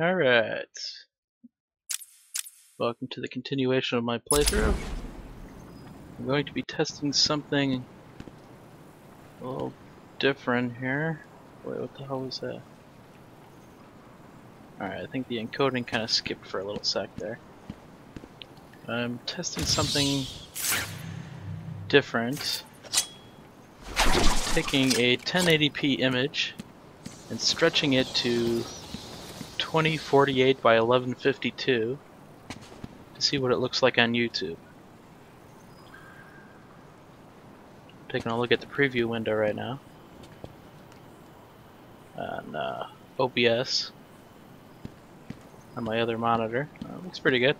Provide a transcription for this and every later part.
Alright. Welcome to the continuation of my playthrough. I'm going to be testing something a little different here. Wait, what the hell was that? Alright, I think the encoding kind of skipped for a little sec there. I'm testing something different. Taking a 1080p image and stretching it to 2048 by 1152 to see what it looks like on YouTube. I'm taking a look at the preview window right now on OBS on my other monitor. Looks pretty good.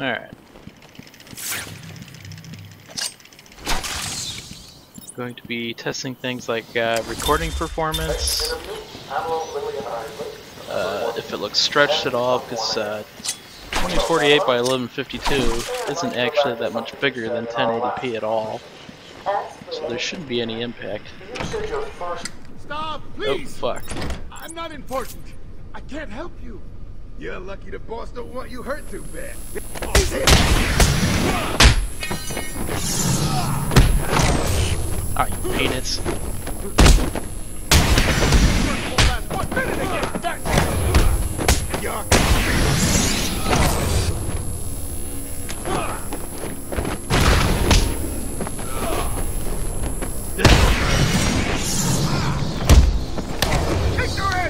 Alright. Going to be testing things like recording performance, if it looks stretched at all, because 2048 by 1152 isn't actually that much bigger than 1080p at all, so there shouldn't be any impact. Stop, please. Oh, fuck. I'm not important. I can't help you. You're lucky the boss don't want you hurt too bad. Ah, you peanuts.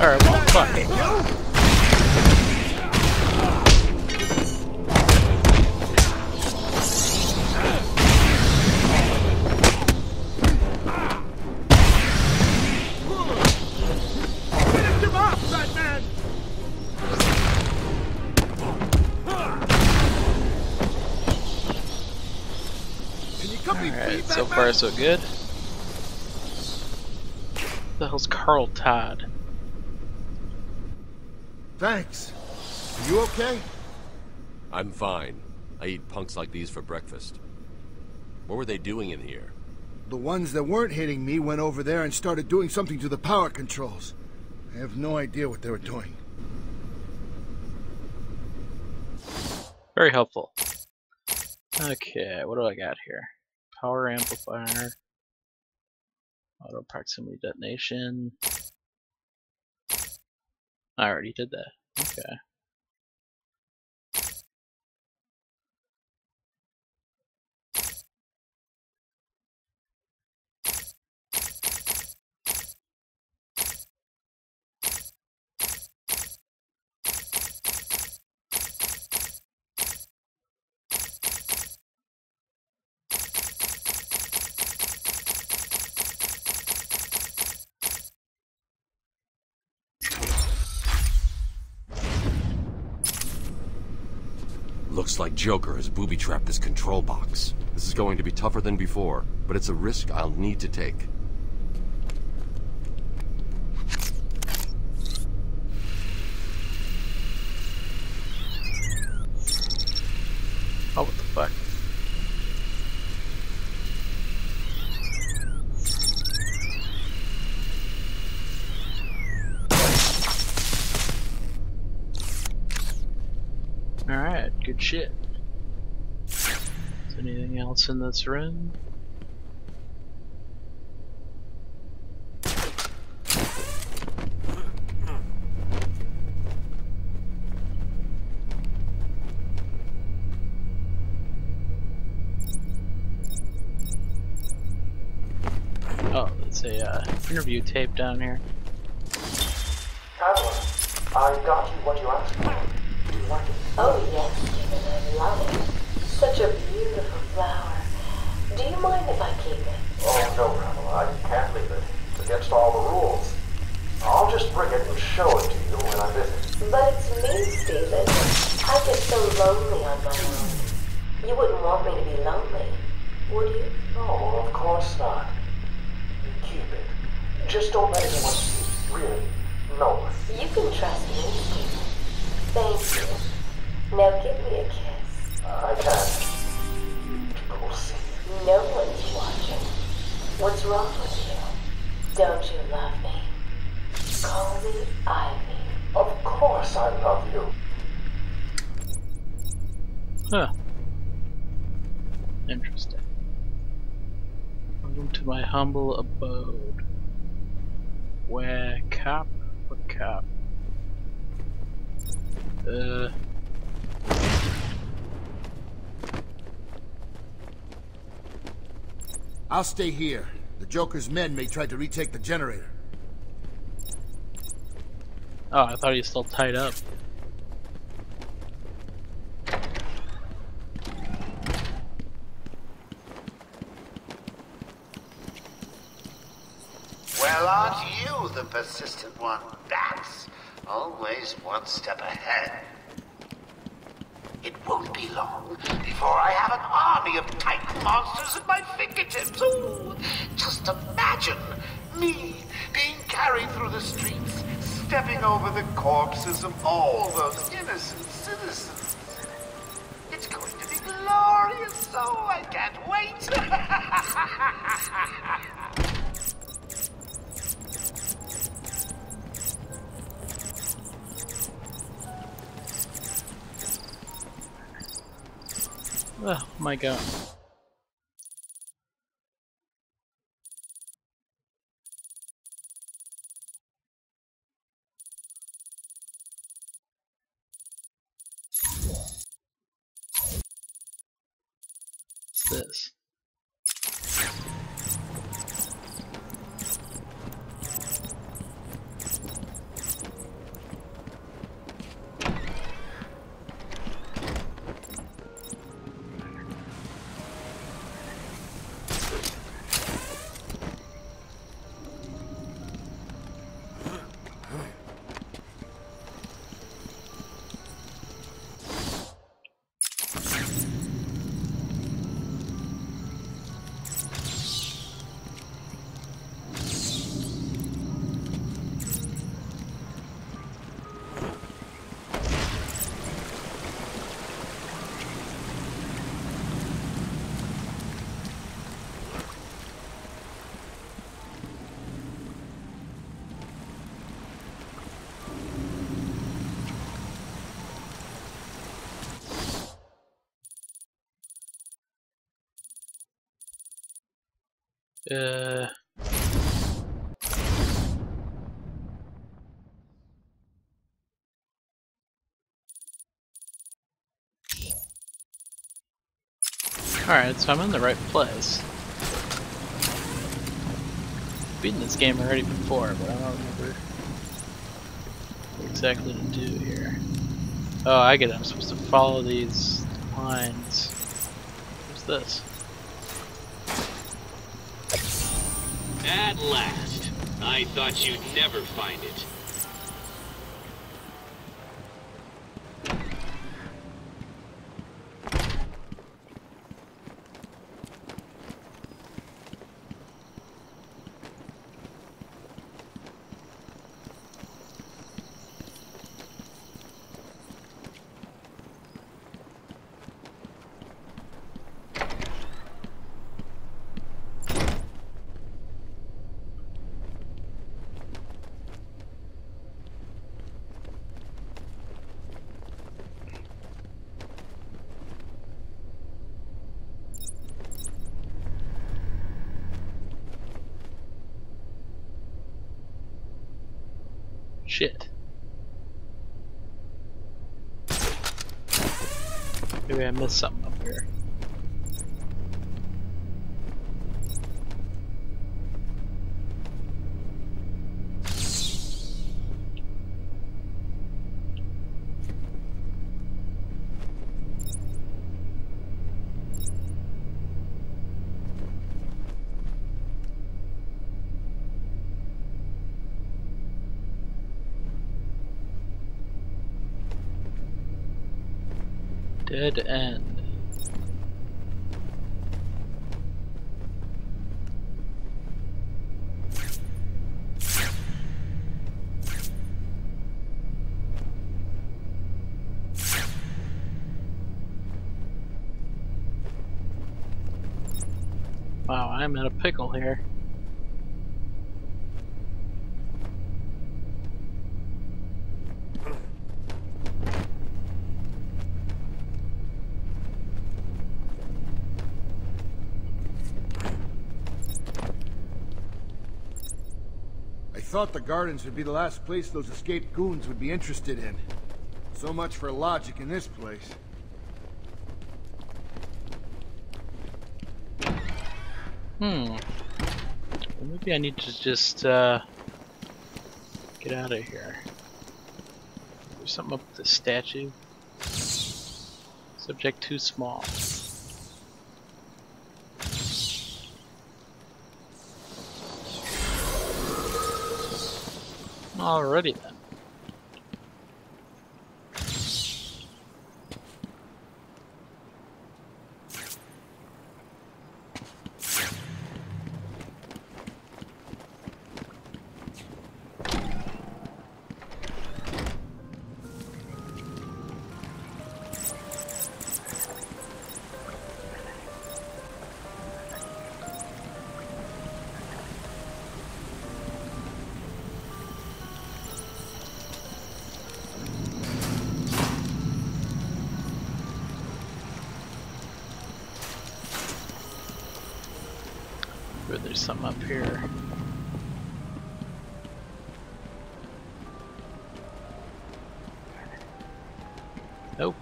Alright, well, fuck. Alright, so far so good. Who the hell's Carl Todd? Thanks. Are you okay? I'm fine. I eat punks like these for breakfast. What were they doing in here? The ones that weren't hitting me went over there and started doing something to the power controls. I have no idea what they were doing. Very helpful. Okay, what do I got here? Power amplifier, auto proximity detonation. I already did that. Looks like Joker has booby-trapped this control box. This is going to be tougher than before, but it's a risk I'll need to take. Oh, what the fuck? Alright, good shit. Is there anything else in this room? Oh, it's a interview tape down here. Carla, I got you what you asked for. Oh yes, I love it. Such a beautiful flower. Do you mind if I keep it? Oh no, Pamela, I can't leave it. It's against all the rules. I'll just bring it and show it to you when I visit. But it's me, Stephen. I get so lonely on my own. You wouldn't want me to be lonely, would you? No, of course not. You keep it. Just don't let anyone see it. Really, no one. You can trust me, Stephen. Thank you. Now give me a kiss. I can't. No one's watching. What's wrong with you? Don't you love me? Holy Ivy, of course I love you. Huh. Interesting. Welcome to my humble abode. Where cap for cap. I'll stay here. The Joker's men may try to retake the generator. Oh, I thought he was still tied up. Well, aren't you the persistent one, Bats? Always one step ahead. It won't be long before I have an army of Titan monsters at my fingertips. Ooh, just imagine me being carried through the streets, stepping over the corpses of all those innocent citizens. It's going to be glorious, so I can't wait. Oh my God. This. Alright, so I'm in the right place. I've beaten this game already before, but I don't remember what exactly to do here. Oh, I get it. I'm supposed to follow these lines. What's this? At last. I thought you'd never find it. Shit. Maybe I missed something up here. Dead end. Wow, I'm in a pickle here. thought the gardens would be the last place those escaped goons would be interested in. So much for logic in this place. Maybe I need to just get out of here. There's something up with the statue. Subject too small. Alrighty then. There's something up here. Nope.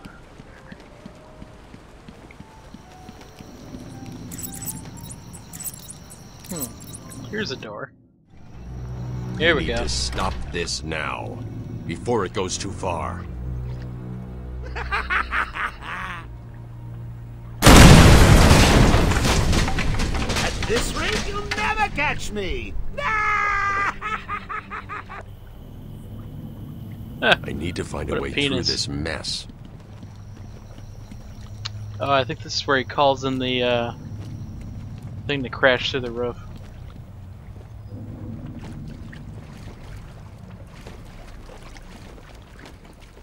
Here's a door. Here we go. We need to stop this now, before it goes too far. This rate, you'll never catch me! I need to find a way through this mess. Oh, I think this is where he calls in the thing that crashed through the roof.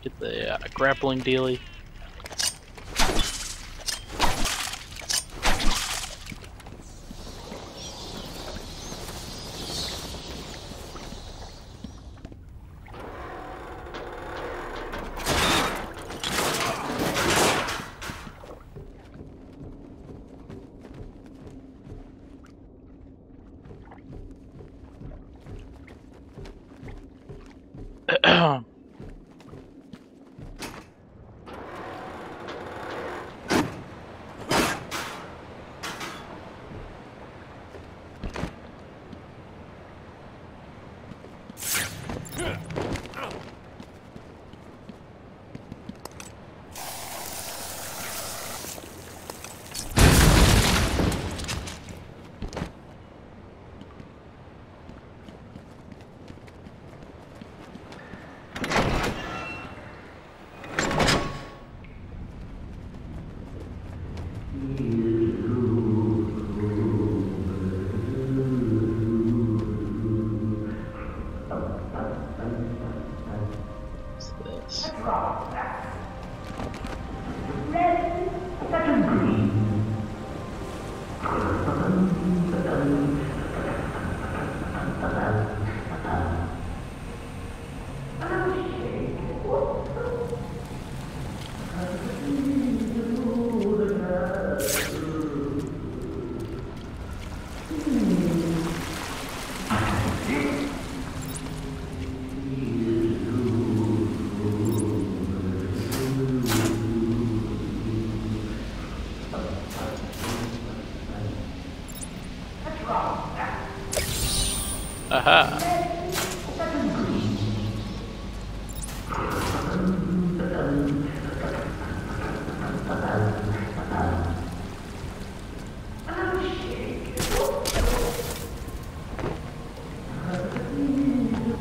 Get the grappling dealie.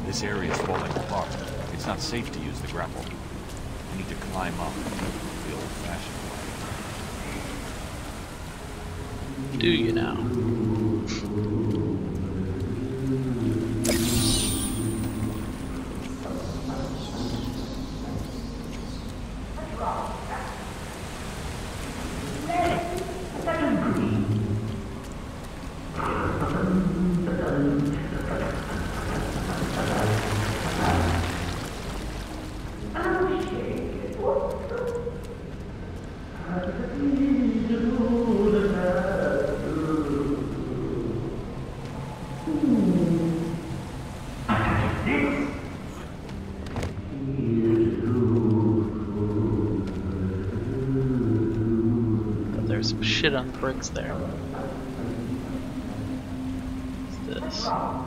This area is falling apart. It's not safe to use the grapple. I need to climb up the old-fashioned way. Do you now? shit on bricks there. What's this? Aha.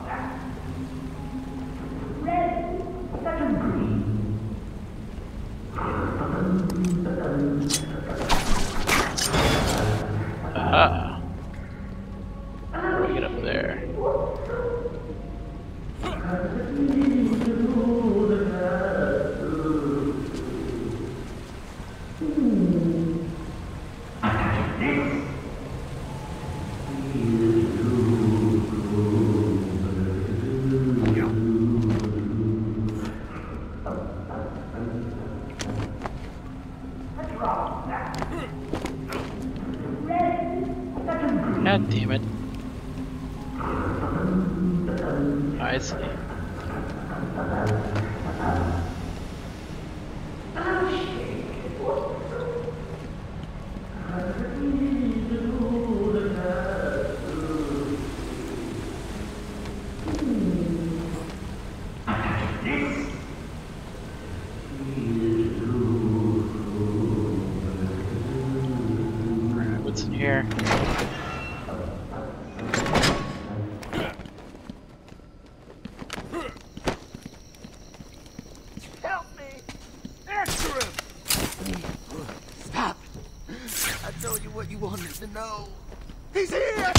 How do I get up there? God damn it. Oh, I see. Alright, what's in here? No! He's here!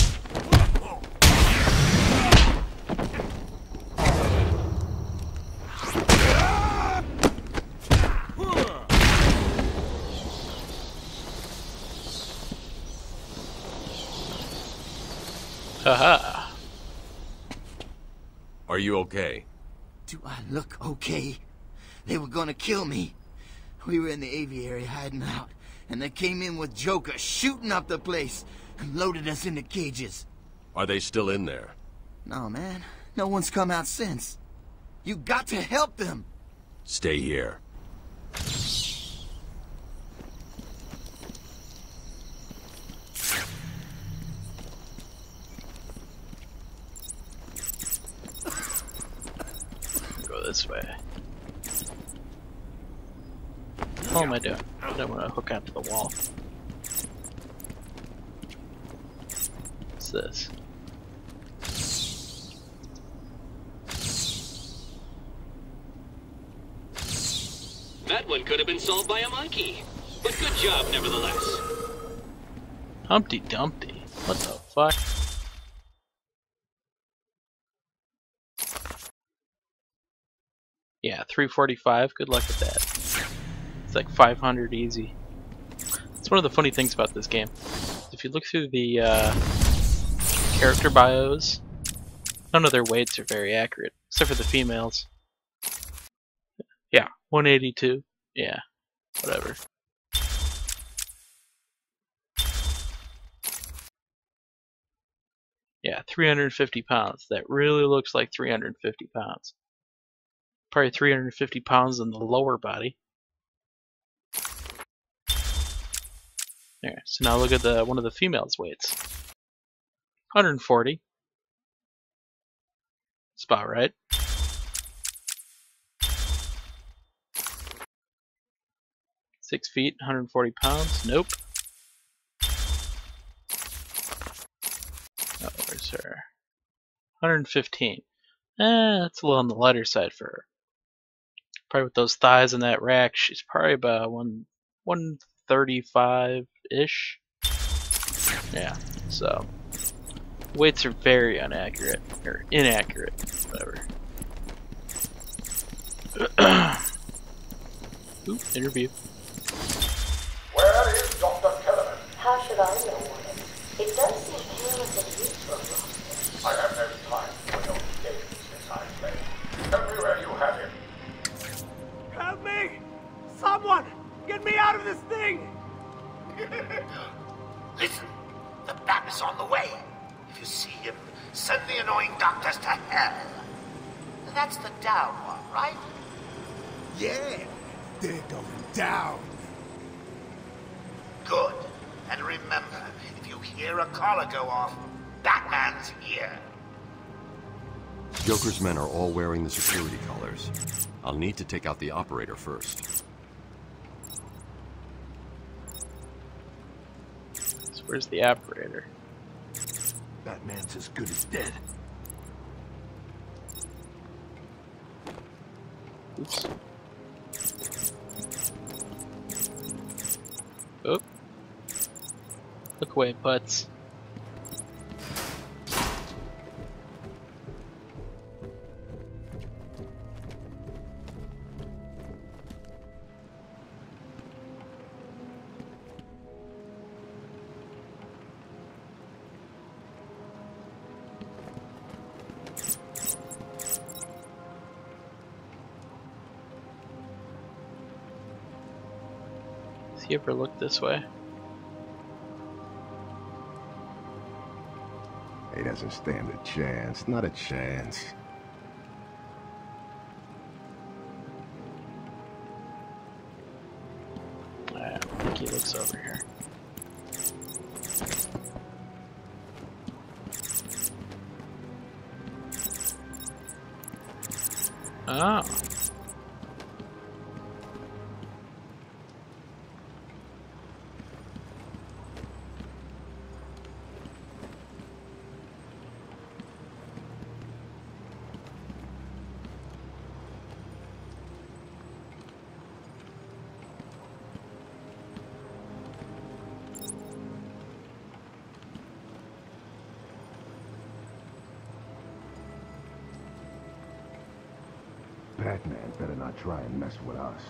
Haha! Are you okay? Do I look okay? They were gonna kill me. We were in the aviary hiding out. And they came in with Joker, shooting up the place, and loaded us into cages. Are they still in there? No, man. No one's come out since. You got to help them! Stay here. Go this way. What am I doing? I don't want to hook onto the wall. What's this? That one could have been solved by a monkey, but good job nevertheless. Humpty Dumpty. What the fuck? Yeah, 345. Good luck with that. It's like 500 easy. It's one of the funny things about this game. If you look through the character bios, none of their weights are very accurate, except for the females. Yeah, 182. Yeah, whatever. Yeah, 350 pounds. That really looks like 350 pounds. Probably 350 pounds in the lower body. There, so now look at the one of the females' weights. 140. That's about right. Six feet, 140 pounds. Nope. Oh, where's her? 115. That's a little on the lighter side for her. Probably with those thighs and that rack, she's probably about 135. Ish. Yeah, so weights are very inaccurate, or inaccurate, whatever. Oop, interview. Where is Dr. Kellerman? How should I know him? It does seem curiously useful. I have no time for your games since I played. Everywhere you have him. Help me! Someone! Get me out of this thing! Listen, the bat is on the way. If you see him, send the annoying doctors to hell. That's the down one, right? Yeah, they're going down. Good. And remember, if you hear a collar go off, Batman's here. Joker's men are all wearing the security collars. I'll need to take out the operator first. Where's the operator? Batman's as good as dead. Oops. Oh. Look away, putz. You ever look this way? He doesn't stand a chance, not a chance. I think he looks over here. Oh. Batman better not try and mess with us.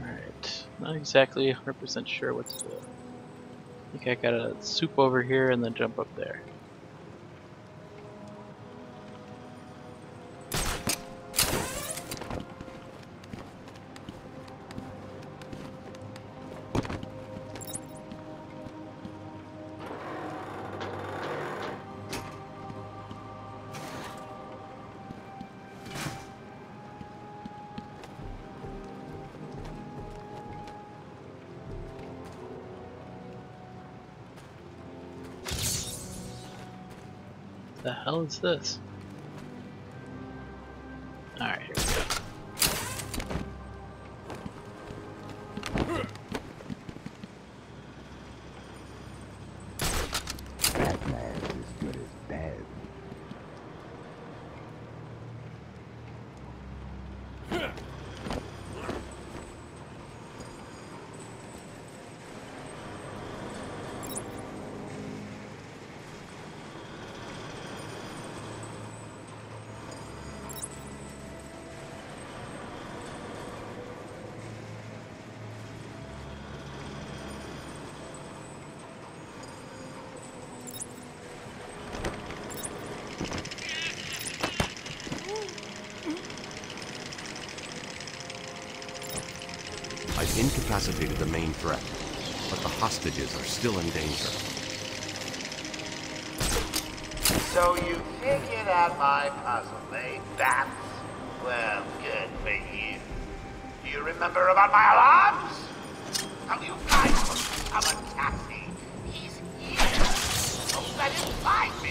Alright, not exactly 100% sure what to do. I think I gotta swoop over here and then jump up there. The hell is this? Alright, here we go. Batman is as good as dead. I've incapacitated the main threat, but the hostages are still in danger. So you figured out my puzzle, eh? That's, well, good for you. Do you remember about my alarms? How you guys I'm a taxi. He's here. Don't let him find me.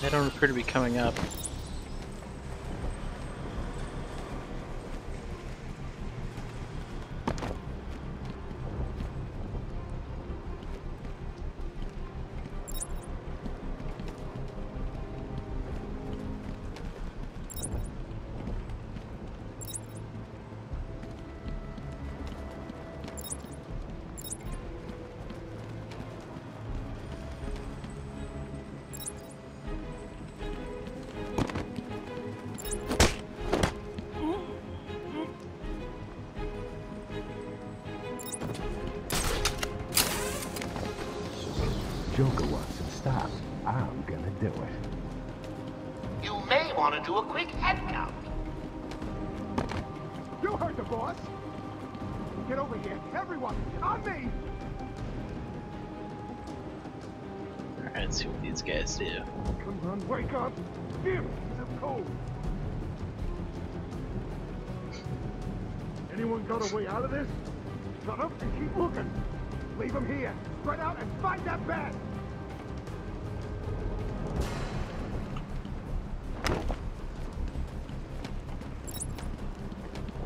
They don't appear to be coming up. Joker wants some stops. I'm gonna do it. You may want to do a quick head count. You heard the boss. Get over here, everyone, on me. All right, let's see what these guys do. Come on, wake up! Give me some cold. Anyone got a way out of this? Shut up and keep looking. Leave him here. Spread out and find that bat.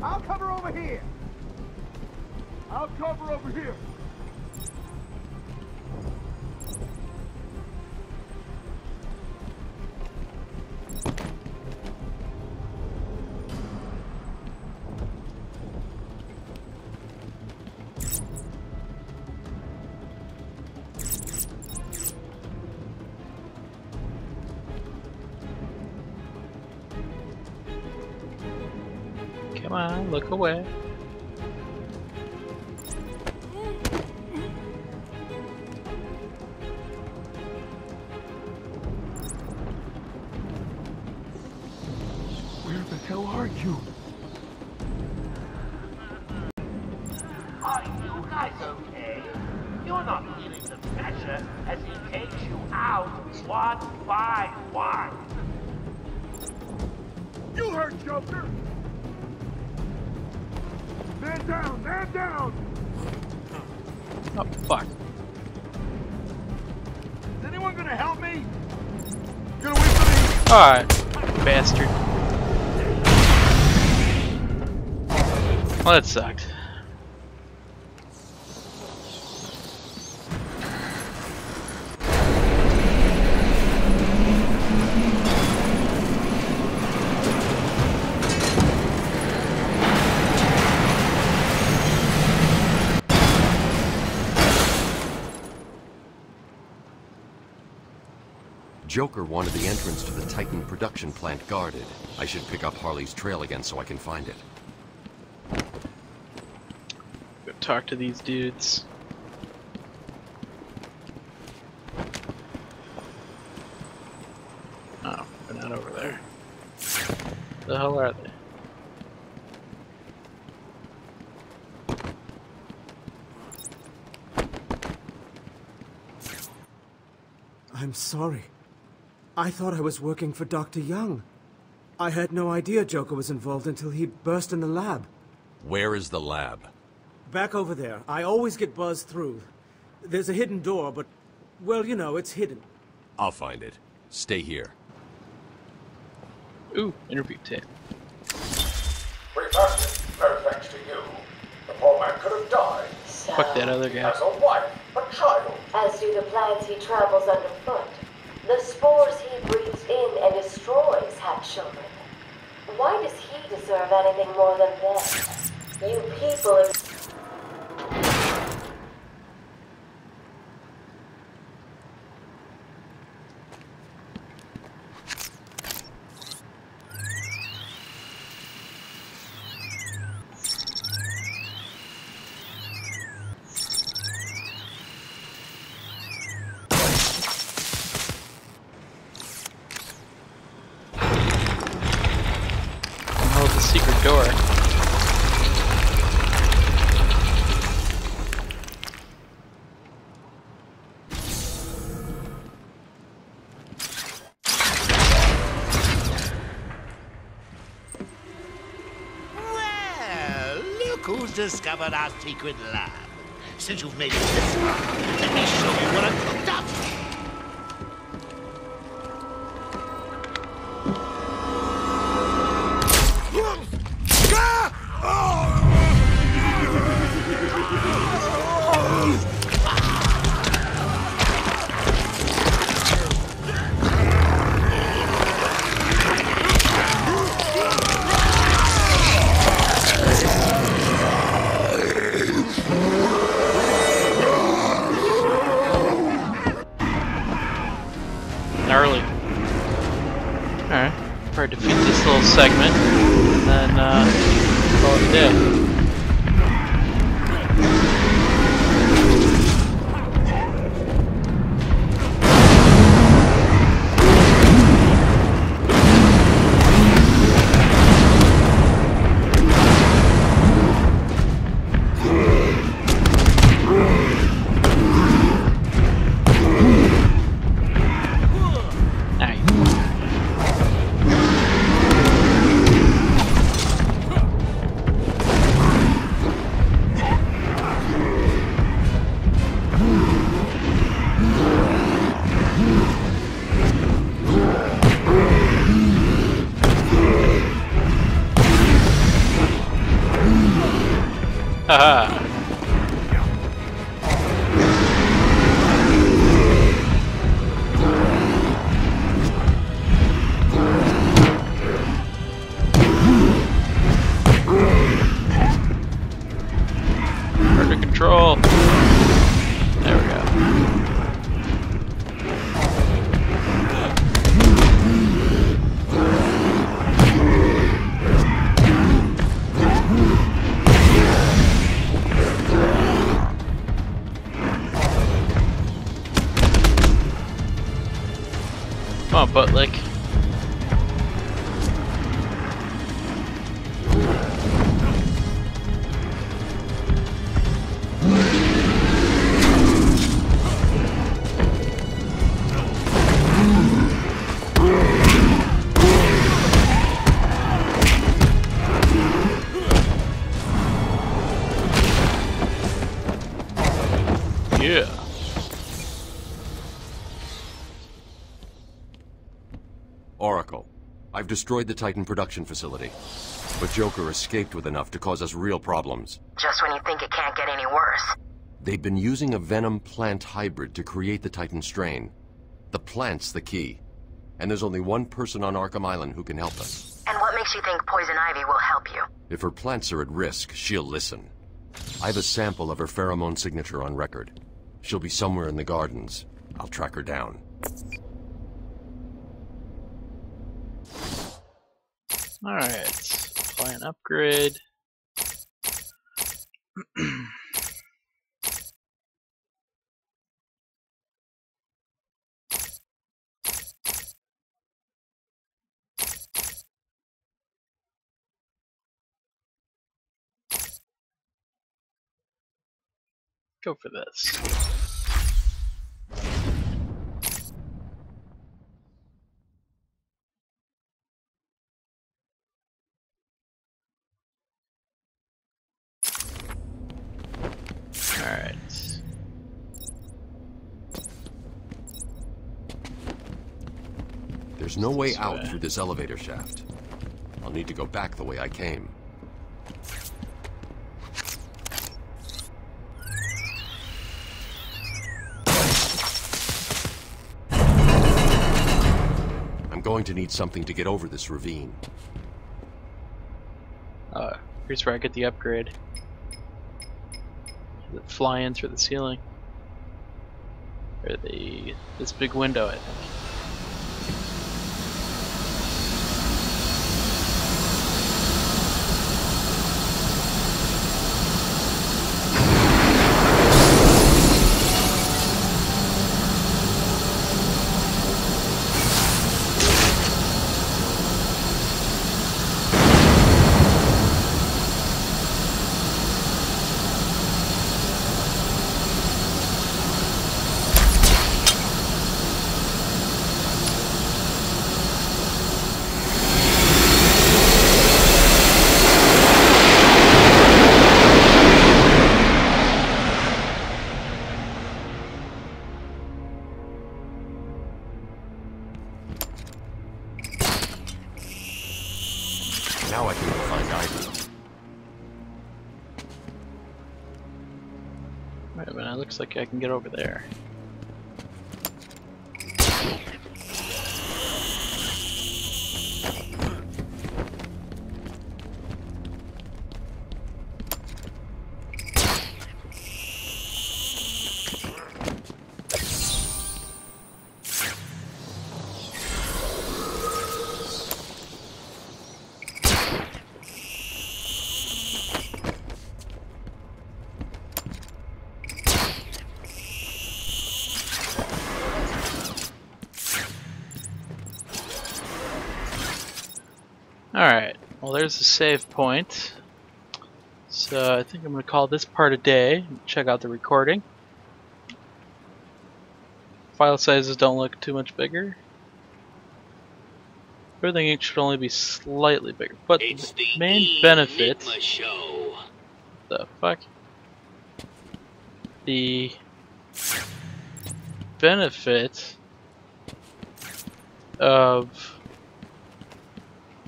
I'll cover over here. I'll cover over here. Come on, look away. Where the hell are you? Are you guys okay? You're not feeling the pressure as he takes you out one by one. You heard, Joker! Man down! Man down! Oh, fuck. Is anyone gonna help me? You're gonna wait for me! Alright, bastard. Well, that sucked. Joker wanted the entrance to the Titan production plant guarded. I should pick up Harley's trail again so I can find it. Go talk to these dudes. Oh, they're not over there. The hell are they? I'm sorry. I thought I was working for Dr. Young. I had no idea Joker was involved until he burst in the lab. Where is the lab? Back over there. I always get buzzed through. There's a hidden door, but, well, you know, it's hidden. I'll find it. Stay here. Ooh, interview tape. We found it. No thanks to you. The poor man could have died. So, fuck that other guy. As a wife, a child. As to the plants he travels underfoot. The spores he breathes in and destroys have children. Why does he deserve anything more than this? You people... secret door. Well, look who's discovered our secret lab. Since you've made it this far, let me show you what I've cooked up. Gnarly. Alright, try to defeat this little segment and then call it a day. Come on, butt lick. I've destroyed the Titan production facility, but Joker escaped with enough to cause us real problems. Just when you think it can't get any worse. They've been using a venom plant hybrid to create the Titan strain. The plant's the key, and there's only one person on Arkham Island who can help us. And what makes you think Poison Ivy will help you? If her plants are at risk, she'll listen. I have a sample of her pheromone signature on record. She'll be somewhere in the gardens. I'll track her down. Alright, apply an upgrade. Go for this. There's no way out through this elevator shaft. I'll need to go back the way I came. I'm going to need something to get over this ravine. Here's where I get the upgrade. Does it fly in through the ceiling? Or this big window, I think. Now I can go find Ivy. Wait a minute, it looks like I can get over there. Alright, well there's the save point, so I think I'm going to call this part a day. Check out the recording. File sizes don't look too much bigger. Everything should only be slightly bigger, but the main benefit... The fuck? The benefit of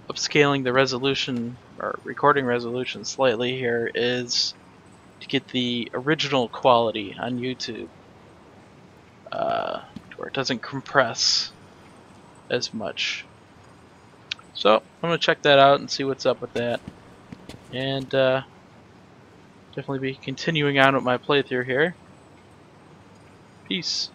upscaling the resolution or recording resolution slightly here is to get the original quality on YouTube, where it doesn't compress as much. So I'm gonna check that out and see what's up with that, and definitely be continuing on with my playthrough here. Peace.